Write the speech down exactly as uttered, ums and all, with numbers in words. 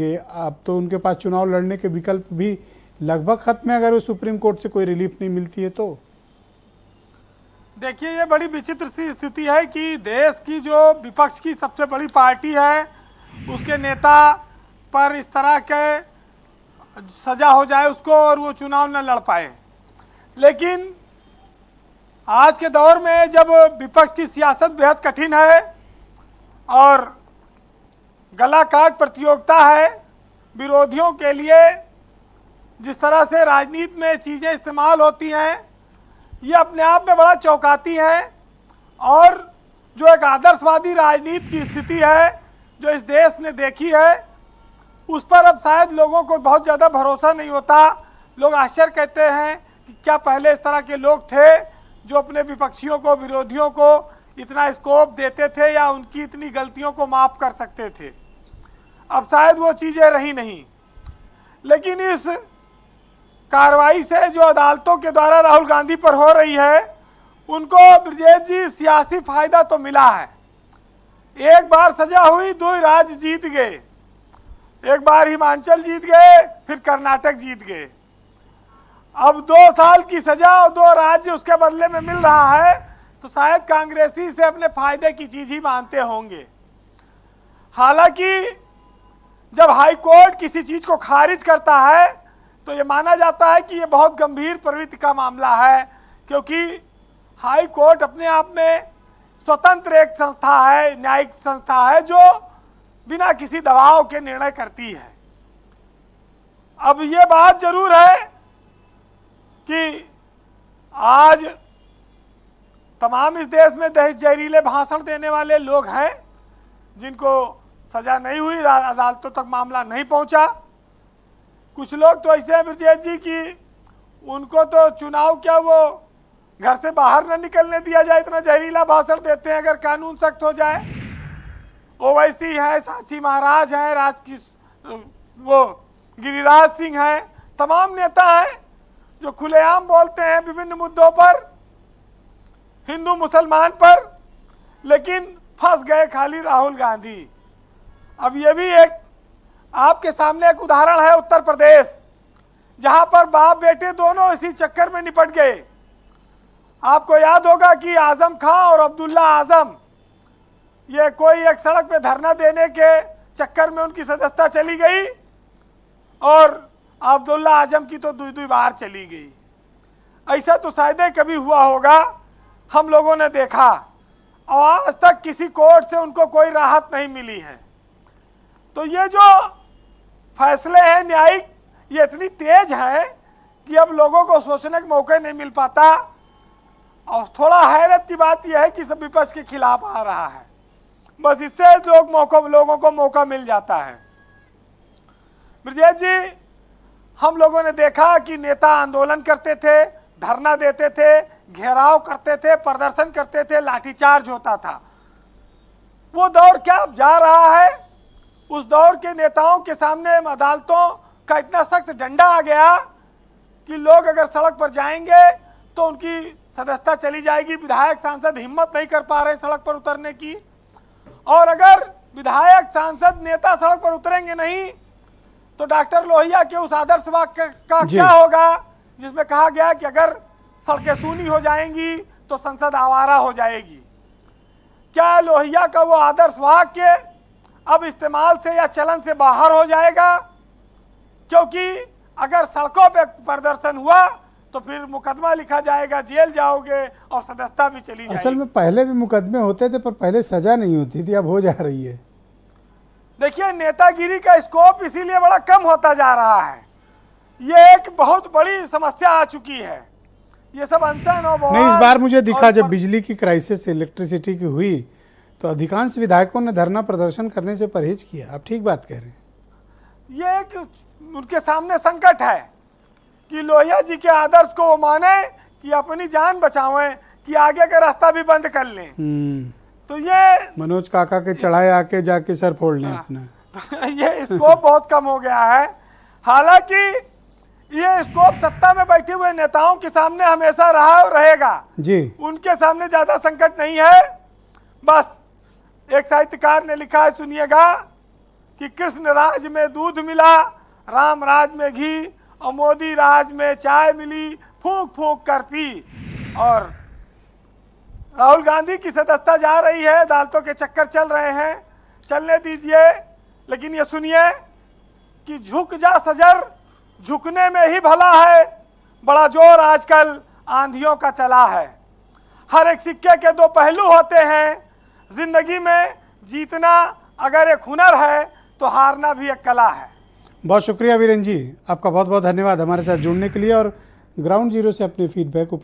कि अब तो उनके पास चुनाव लड़ने के विकल्प भी लगभग खत्म है, अगर वो सुप्रीम कोर्ट से कोई रिलीफ नहीं मिलती है तो। देखिए, ये बड़ी विचित्र सी स्थिति है कि देश की जो विपक्ष की सबसे बड़ी पार्टी है उसके नेता पर इस तरह के सजा हो जाए उसको और वो चुनाव न लड़ पाए। लेकिन आज के दौर में जब विपक्ष की सियासत बेहद कठिन है और गला काट प्रतियोगिता है विरोधियों के लिए, जिस तरह से राजनीति में चीज़ें इस्तेमाल होती हैं ये अपने आप में बड़ा चौंकाती है और जो एक आदर्शवादी राजनीति की स्थिति है जो इस देश ने देखी है उस पर अब शायद लोगों को बहुत ज़्यादा भरोसा नहीं होता। लोग आश्चर्य कहते हैं कि क्या पहले इस तरह के लोग थे जो अपने विपक्षियों को, विरोधियों को इतना स्कोप देते थे या उनकी इतनी गलतियों को माफ़ कर सकते थे? अब शायद वो चीज़ें रही नहीं। लेकिन इस कार्रवाई से जो अदालतों के द्वारा राहुल गांधी पर हो रही है उनको ब्रजेश जी सियासी फायदा तो मिला है। एक बार सजा हुई, दो राज्य जीत गए, एक बार हिमाचल जीत गए, फिर कर्नाटक जीत गए। अब दो साल की सजा और दो राज्य उसके बदले में मिल रहा है तो शायद कांग्रेसी से अपने फायदे की चीज ही मानते होंगे। हालांकि जब हाई कोर्ट किसी चीज को खारिज करता है तो ये माना जाता है कि ये बहुत गंभीर प्रवृत्ति का मामला है, क्योंकि हाई कोर्ट अपने आप में स्वतंत्र एक संस्था है, न्यायिक संस्था है जो बिना किसी दबाव के निर्णय करती है। अब ये बात जरूर है कि आज तमाम इस देश में दहेज जहरीले भाषण देने वाले लोग हैं जिनको सजा नहीं हुई, अदालतों तक मामला नहीं पहुंचा। कुछ लोग तो ऐसे हैं ब्रजेश जी की उनको तो चुनाव क्या वो घर से बाहर ना निकलने दिया जाए, इतना जहरीला भाषण देते हैं। अगर कानून सख्त हो जाए, ओवैसी है, सांची महाराज हैं, राज की वो गिरिराज सिंह हैं, तमाम नेता हैं जो खुलेआम बोलते हैं विभिन्न मुद्दों पर, हिंदू मुसलमान पर, लेकिन फंस गए खाली राहुल गांधी। अब ये भी एक आपके सामने एक उदाहरण है उत्तर प्रदेश, जहां पर बाप बेटे दोनों इसी चक्कर में निपट गए। आपको याद होगा कि आजम खां और अब्दुल्ला आजम ये कोई एक सड़क पे धरना देने के चक्कर में उनकी सदस्यता चली गई और अब्दुल्ला आजम की तो दुई दुई बार चली गई। ऐसा तो शायद कभी हुआ होगा, हम लोगों ने देखा, और आज तक किसी कोर्ट से उनको कोई राहत नहीं मिली है। तो ये जो फैसले हैं न्यायिक ये इतनी तेज है कि अब लोगों को सोचने का मौका नहीं मिल पाता। और थोड़ा हैरत की बात यह है कि सब विपक्ष के खिलाफ आ रहा है, बस इससे लोग मौका लोगों को मौका मिल जाता है। ब्रजेश जी, हम लोगों ने देखा कि नेता आंदोलन करते थे, धरना देते थे, घेराव करते थे, प्रदर्शन करते थे, लाठीचार्ज होता था। वो दौर क्या अब जा रहा है? उस दौर के नेताओं के सामने अदालतों का इतना सख्त डंडा आ गया कि लोग अगर सड़क पर जाएंगे तो उनकी सदस्यता चली जाएगी। विधायक सांसद हिम्मत नहीं कर पा रहे सड़क पर उतरने की, और अगर विधायक सांसद नेता सड़क पर उतरेंगे नहीं तो डॉक्टर लोहिया के उस आदर्श वाक्य का क्या होगा जिसमें कहा गया कि अगर सड़कें सूनी हो जाएंगी तो संसद आवारा हो जाएगी? क्या लोहिया का वो आदर्श वाक्य अब इस्तेमाल से या चलन से बाहर हो जाएगा? क्योंकि अगर सड़कों पर प्रदर्शन हुआ तो फिर मुकदमा लिखा जाएगा, जेल जाओगे और सदस्यता भी चली जाएगी। असल में पहले भी मुकदमे होते थे पर पहले सजा नहीं होती थी, अब हो जा रही है। देखिए, नेतागिरी का स्कोप इसीलिए बड़ा कम होता जा रहा है। ये एक बहुत बड़ी समस्या आ चुकी है। ये सब अनशन और नहीं, इस बार मुझे दिखा जब पर... बिजली की क्राइसिस इलेक्ट्रिसिटी की हुई तो अधिकांश विधायकों ने धरना प्रदर्शन करने से परहेज किया। आप ठीक बात कह रहे हैं, ये एक उनके सामने संकट है कि लोहिया जी के आदर्श को वो माने कि अपनी जान बचावें, कि आगे का रास्ता भी बंद कर लें। तो ये मनोज काका के चढ़ाए आके जाके सर फोड़ लें अपना। ये स्कोप बहुत कम हो गया है। हालांकि ये स्कोप सत्ता में बैठे हुए नेताओं के सामने हमेशा रहा और रहेगा जी, उनके सामने ज्यादा संकट नहीं है। बस एक साहित्यकार ने लिखा है, सुनिएगा, कि कृष्ण राज में दूध मिला, राम राज में घी और मोदी राज में चाय मिली, फूंक फूंक कर पी। और राहुल गांधी की सदस्यता जा रही है, अदालतों के चक्कर चल रहे हैं, चलने दीजिए। लेकिन ये सुनिए कि झुक जा सजर, झुकने में ही भला है। बड़ा जोर आजकल आंधियों का चला है। हर एक सिक्के के दो पहलू होते हैं। जिंदगी में जीतना अगर एक हुनर है तो हारना भी एक कला है। बहुत शुक्रिया वीरेन जी, आपका बहुत बहुत धन्यवाद हमारे साथ जुड़ने के लिए और ग्राउंड जीरो से अपने फीडबैक